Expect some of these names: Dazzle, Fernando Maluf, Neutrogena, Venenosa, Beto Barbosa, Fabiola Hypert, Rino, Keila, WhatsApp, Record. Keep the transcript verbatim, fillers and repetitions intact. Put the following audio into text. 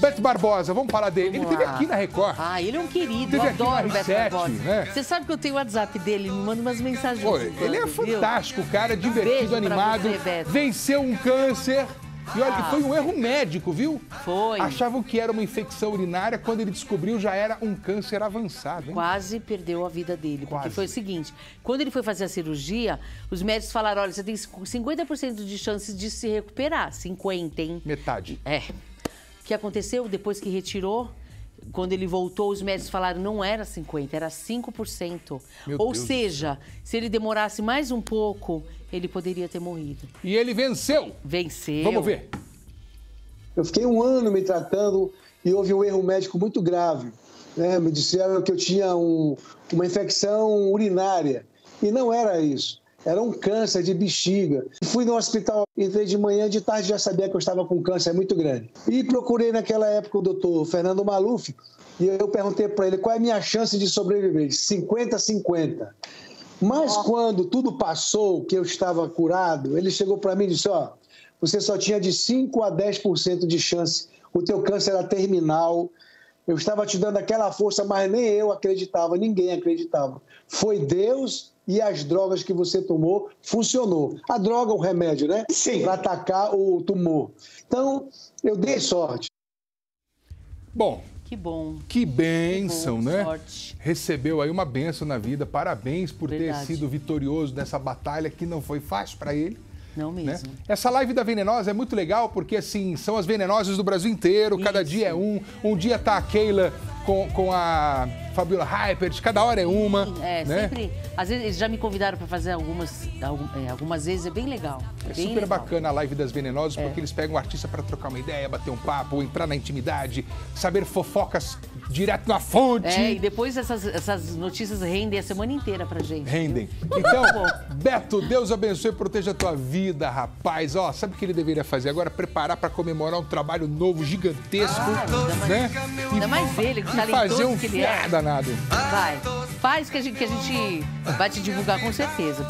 Beto Barbosa, vamos falar dele. Vamos ele esteve aqui na Record. Ah, ele é um querido, eu adoro o Beto Barbosa. Né? Você sabe que eu tenho o WhatsApp dele, ele me manda umas mensagens. Pô, ele quando, é fantástico, viu? Cara, divertido, um animado, você, venceu um câncer. E olha que foi um erro médico, viu? Foi. Achavam que era uma infecção urinária, quando ele descobriu já era um câncer avançado. Hein? Quase perdeu a vida dele, Quase. porque foi o seguinte, quando ele foi fazer a cirurgia, os médicos falaram, olha, você tem cinquenta por cento de chances de se recuperar, cinquenta por cento, hein? Metade. É. O que aconteceu depois que retirou? Quando ele voltou, os médicos falaram não era cinquenta por cento, era cinco por cento. Meu Ou Deus seja, se ele demorasse mais um pouco, ele poderia ter morrido. E ele venceu. Venceu. Vamos ver. Eu fiquei um ano me tratando e houve um erro médico muito grave. Né? Me disseram que eu tinha um, uma infecção urinária. E não era isso. Era um câncer de bexiga. Fui no hospital, entrei de manhã, de tarde já sabia que eu estava com um câncer muito grande. E procurei naquela época o doutor Fernando Maluf, e eu perguntei para ele qual é a minha chance de sobreviver, cinquenta a cinquenta. Mas quando tudo passou, que eu estava curado, ele chegou para mim e disse, ó, você só tinha de cinco a dez por cento de chance, o teu câncer era terminal, eu estava te dando aquela força, mas nem eu acreditava, ninguém acreditava. Foi Deus... E as drogas que você tomou, funcionou. A droga é um remédio, né? Sim. Para atacar o tumor. Então, eu dei sorte. Bom. Que bom. Que bênção, que bom, né? Sorte. Recebeu aí uma bênção na vida. Parabéns por Verdade. ter sido vitorioso nessa batalha que não foi fácil para ele. Não mesmo. Né? Essa live da Venenosa é muito legal porque, assim, são as venenosas do Brasil inteiro. Isso. Cada dia é um. Um dia tá a Keila com, com a... Fabiola Hypert, cada hora é uma. Sim, é, né? Sempre. Às vezes eles já me convidaram para fazer algumas, algumas vezes, é bem legal. É bem super legal. Bacana a live das Venenosas, é. porque eles pegam o artista para trocar uma ideia, bater um papo, entrar na intimidade, saber fofocas direto na fonte. É, e depois essas, essas notícias rendem a semana inteira pra gente. Rendem. Viu? Então, Beto, Deus abençoe e proteja a tua vida, rapaz. Ó, sabe o que ele deveria fazer agora? Preparar para comemorar um trabalho novo, gigantesco. Ah, né? Ainda, ainda mais ele, que talentoso que ele é. Nada. Vai, faz que a gente, que a gente vai te divulgar com certeza.